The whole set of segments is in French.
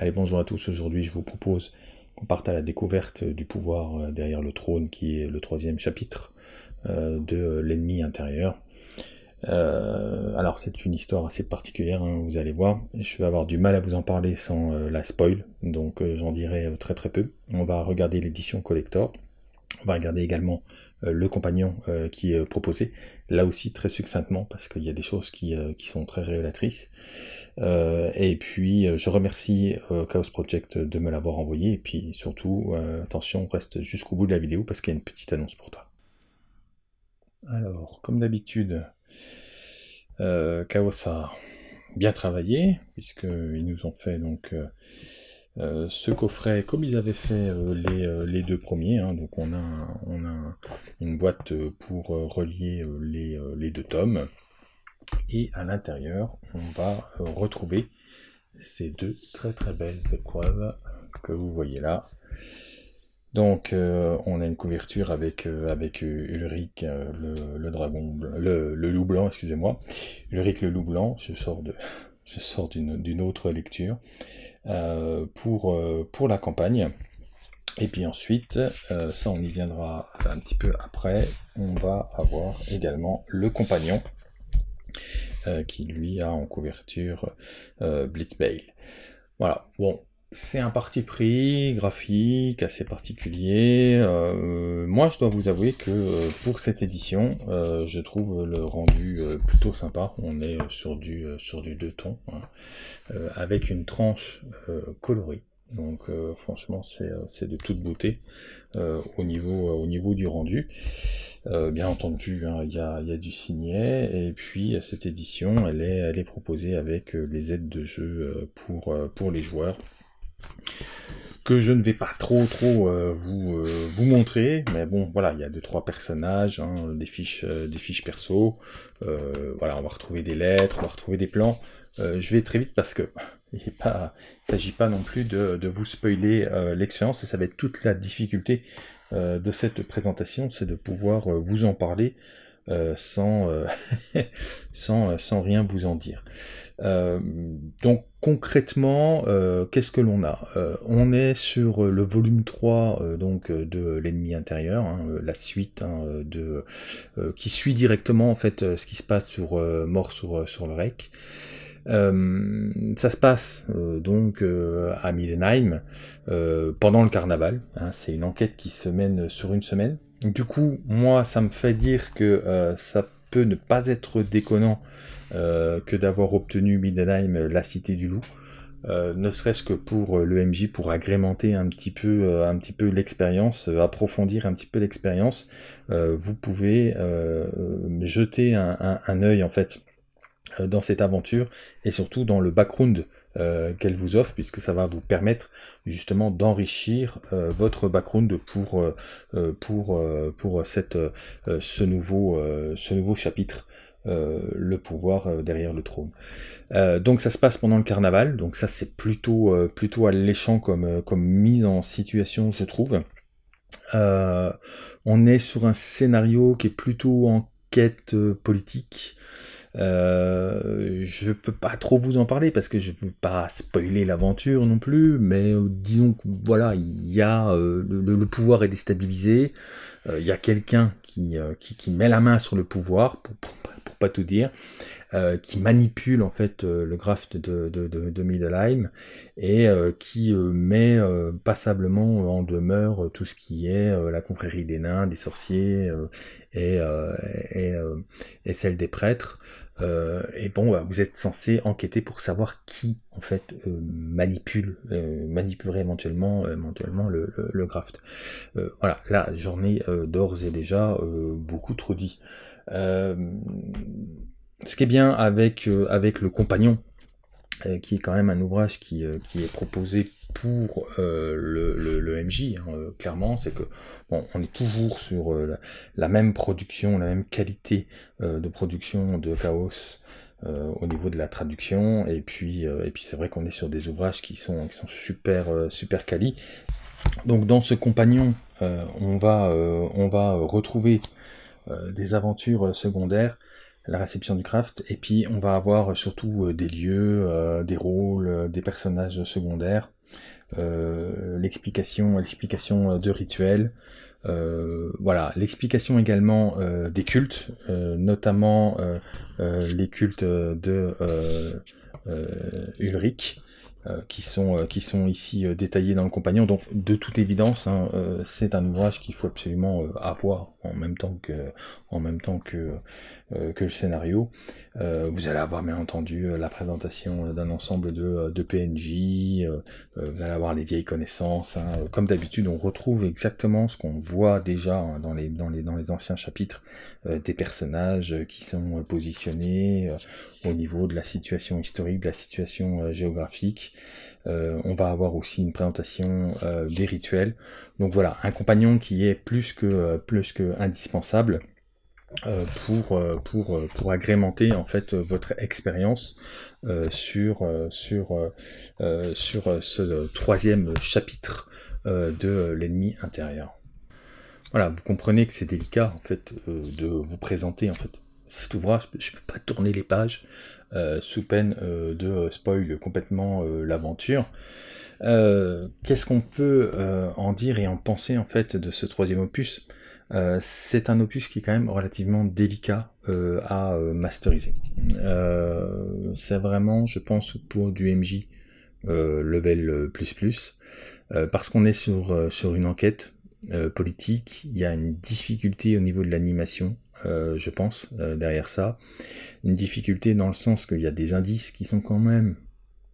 Allez, bonjour à tous, aujourd'hui je vous propose qu'on parte à la découverte du pouvoir derrière le trône, qui est le troisième chapitre de l'ennemi intérieur. Alors c'est une histoire assez particulière, hein, vous allez voir, je vais avoir du mal à vous en parler sans la spoil, donc j'en dirai très peu. On va regarder l'édition collector, on va regarder également le compagnon qui est proposé, là aussi très succinctement, parce qu'il y a des choses qui sont très révélatrices. Et puis je remercie Chaos Project de me l'avoir envoyé, et puis surtout, attention, reste jusqu'au bout de la vidéo, parce qu'il y a une petite annonce pour toi. Alors, comme d'habitude, Chaos a bien travaillé, puisqu'ils nous ont fait donc ce coffret comme ils avaient fait les deux premiers, hein. Donc on a une boîte pour relier les deux tomes, et à l'intérieur on va retrouver ces deux très belles épreuves que vous voyez là. Donc on a une couverture avec Ulrich le loup blanc, excusez-moi, Ulrich le loup blanc. Je sors d'une autre lecture pour la campagne. Et puis ensuite, ça on y viendra un petit peu après, on va avoir également le compagnon qui lui a en couverture Blitzbale. Voilà, bon, c'est un parti pris graphique assez particulier. Moi je dois vous avouer que pour cette édition, je trouve le rendu plutôt sympa. On est sur du deux tons, hein, avec une tranche colorée. Donc franchement c'est de toute beauté au niveau du rendu. Bien entendu, hein, y a du signet, et puis cette édition elle est proposée avec les aides de jeu pour les joueurs, que je ne vais pas trop vous montrer, mais bon voilà, il y a 2-3 personnages, hein, des fiches perso, voilà, on va retrouver des lettres, on va retrouver des plans. Je vais très vite parce que il ne s'agit pas non plus de vous spoiler l'expérience, et ça va être toute la difficulté de cette présentation, c'est de pouvoir vous en parler sans rien vous en dire. Donc concrètement, qu'est-ce que l'on a? On est sur le volume 3 donc de l'ennemi intérieur, hein, la suite, hein, qui suit directement en fait ce qui se passe sur Mort sur le Reich. Ça se passe donc à Middenheim pendant le carnaval, hein, c'est une enquête qui se mène sur une semaine. Du coup, moi, ça me fait dire que ça peut ne pas être déconnant que d'avoir obtenu Middenheim, la cité du loup, ne serait-ce que pour le MJ, pour agrémenter un petit peu l'expérience, approfondir un petit peu l'expérience. Vous pouvez jeter un œil en fait dans cette aventure, et surtout dans le background qu'elle vous offre, puisque ça va vous permettre justement d'enrichir votre background pour ce nouveau chapitre, le pouvoir derrière le trône. Donc ça se passe pendant le carnaval, donc ça c'est plutôt alléchant comme mise en situation, je trouve. On est sur un scénario qui est plutôt enquête politique. Je peux pas trop vous en parler parce que je veux pas spoiler l'aventure non plus, mais disons que voilà, il y a le pouvoir est déstabilisé, il y a quelqu'un qui met la main sur le pouvoir, pour pas tout dire, qui manipule en fait le graft de Middenheim, et qui met passablement en demeure tout ce qui est la confrérie des nains, des sorciers et celle des prêtres. Et bon, bah, vous êtes censé enquêter pour savoir qui en fait manipulerait éventuellement le graft. Voilà, là j'en ai d'ores et déjà beaucoup trop dit. Ce qui est bien avec le compagnon, qui est quand même un ouvrage qui est proposé pour le MJ, hein, clairement, c'est que bon, on est toujours sur la même production, la même qualité de production de Chaos au niveau de la traduction, et puis c'est vrai qu'on est sur des ouvrages qui sont super quali. Donc dans ce compagnon, on va retrouver des aventures secondaires la réception du craft, et puis on va avoir surtout des lieux, des rôles, des personnages secondaires, l'explication de rituels, voilà, l'explication également des cultes, notamment les cultes de Ulrich, qui sont ici détaillés dans le compagnon. Donc de toute évidence, hein, c'est un ouvrage qu'il faut absolument avoir en même temps que le scénario. Vous allez avoir bien entendu la présentation d'un ensemble de PNJ, vous allez avoir les vieilles connaissances, hein. Comme d'habitude, on retrouve exactement ce qu'on voit déjà, hein, dans les anciens chapitres, des personnages qui sont positionnés au niveau de la situation historique, de la situation géographique. On va avoir aussi une présentation des rituels. Donc voilà, un compagnon qui est plus que indispensable pour agrémenter en fait votre expérience sur ce troisième chapitre de l'ennemi intérieur. Voilà, vous comprenez que c'est délicat en fait de vous présenter en fait cet ouvrage. Je peux pas tourner les pages sous peine de spoil complètement l'aventure. Qu'est-ce qu'on peut en dire et en penser en fait de ce troisième opus? C'est un opus qui est quand même relativement délicat à masteriser. C'est vraiment, je pense, pour du MJ level ++, parce qu'on est sur une enquête politique. Il y a une difficulté au niveau de l'animation, je pense, derrière ça. Une difficulté dans le sens qu'il y a des indices qui sont quand même,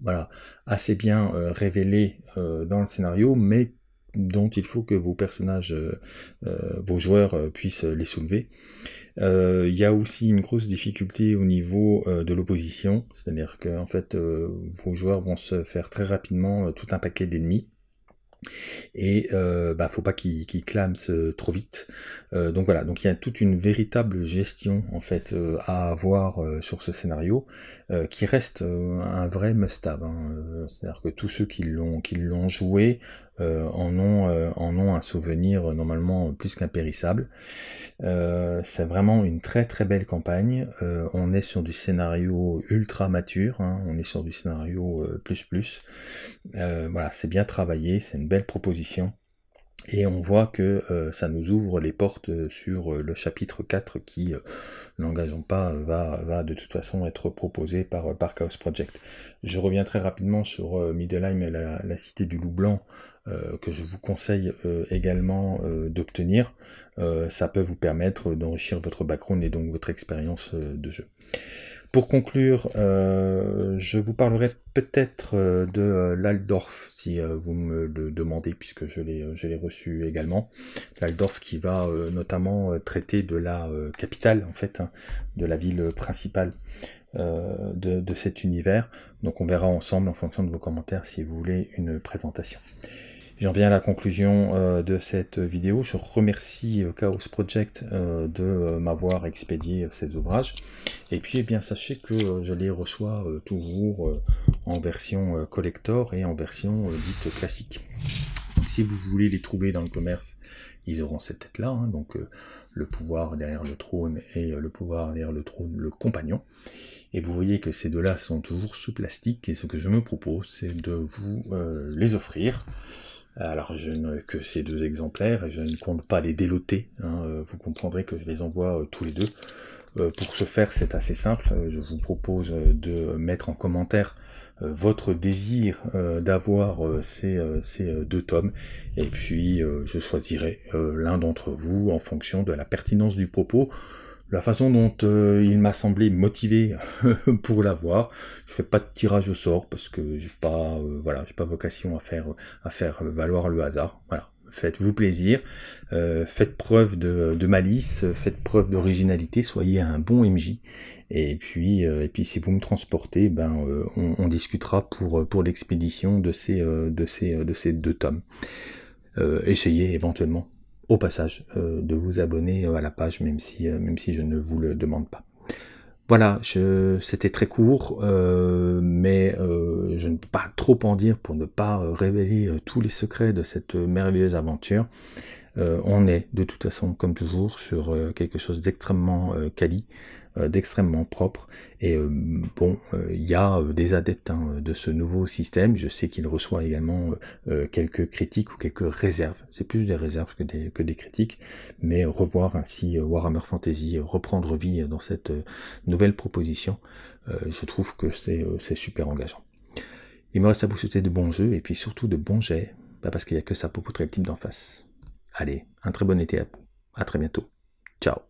voilà, assez bien révélés dans le scénario, mais dont il faut que vos personnages, vos joueurs puissent les soulever. Il y a aussi une grosse difficulté au niveau de l'opposition, c'est-à-dire que en fait, vos joueurs vont se faire très rapidement tout un paquet d'ennemis, et bah, faut pas qu'ils clament trop vite. Donc voilà, donc il y a toute une véritable gestion en fait à avoir sur ce scénario, qui reste un vrai must-have, hein. C'est-à-dire que tous ceux qui l'ont joué en ont un souvenir normalement plus qu'impérissable. C'est vraiment une très très belle campagne. On est sur du scénario ultra mature, hein, on est sur du scénario ++. Voilà, c'est bien travaillé, c'est une belle proposition. Et on voit que ça nous ouvre les portes sur le chapitre 4 qui, n'engageons pas, va de toute façon être proposé par Chaos Project. Je reviens très rapidement sur Middenheim et la cité du loup blanc, que je vous conseille également d'obtenir. Ça peut vous permettre d'enrichir votre background et donc votre expérience de jeu. Pour conclure, je vous parlerai peut-être de l'Aldorf, si vous me le demandez, puisque je l'ai reçu également. L'Aldorf qui va notamment traiter de la capitale, en fait, hein, de la ville principale de cet univers. Donc on verra ensemble, en fonction de vos commentaires, si vous voulez une présentation. J'en viens à la conclusion de cette vidéo. Je remercie Chaos Project de m'avoir expédié ces ouvrages. Et puis, eh bien, sachez que je les reçois toujours en version collector et en version dite classique. Donc, si vous voulez les trouver dans le commerce, ils auront cette tête-là, hein, donc le pouvoir derrière le trône et le pouvoir derrière le trône, le compagnon. Et vous voyez que ces deux-là sont toujours sous plastique. Et ce que je me propose, c'est de vous les offrir. Alors, je n'ai que ces deux exemplaires et je ne compte pas les déloter, hein, vous comprendrez que je les envoie tous les deux. Pour ce faire, c'est assez simple, je vous propose de mettre en commentaire votre désir d'avoir ces deux tomes, et puis je choisirai l'un d'entre vous en fonction de la pertinence du propos, la façon dont il m'a semblé motivé pour l'avoir. Je fais pas de tirage au sort parce que j'ai pas, voilà, j'ai pas vocation à faire valoir le hasard. Voilà, faites-vous plaisir, faites preuve de malice, faites preuve d'originalité, soyez un bon MJ. Et puis si vous me transportez, ben on discutera pour l'expédition de ces deux tomes. Essayez éventuellement, au passage, de vous abonner à la page, même si je ne vous le demande pas. Voilà, c'était très court, mais je ne peux pas trop en dire pour ne pas révéler tous les secrets de cette merveilleuse aventure. On est de toute façon, comme toujours, sur quelque chose d'extrêmement quali, d'extrêmement propre. Et bon, il y a des adeptes de ce nouveau système. Je sais qu'il reçoit également quelques critiques ou quelques réserves. C'est plus des réserves que des critiques. Mais revoir ainsi Warhammer Fantasy, reprendre vie dans cette nouvelle proposition, je trouve que c'est super engageant. Il me reste à vous souhaiter de bons jeux et puis surtout de bons jets, parce qu'il n'y a que ça pour poutrer le type d'en face. Allez, un très bon été à vous. À très bientôt. Ciao.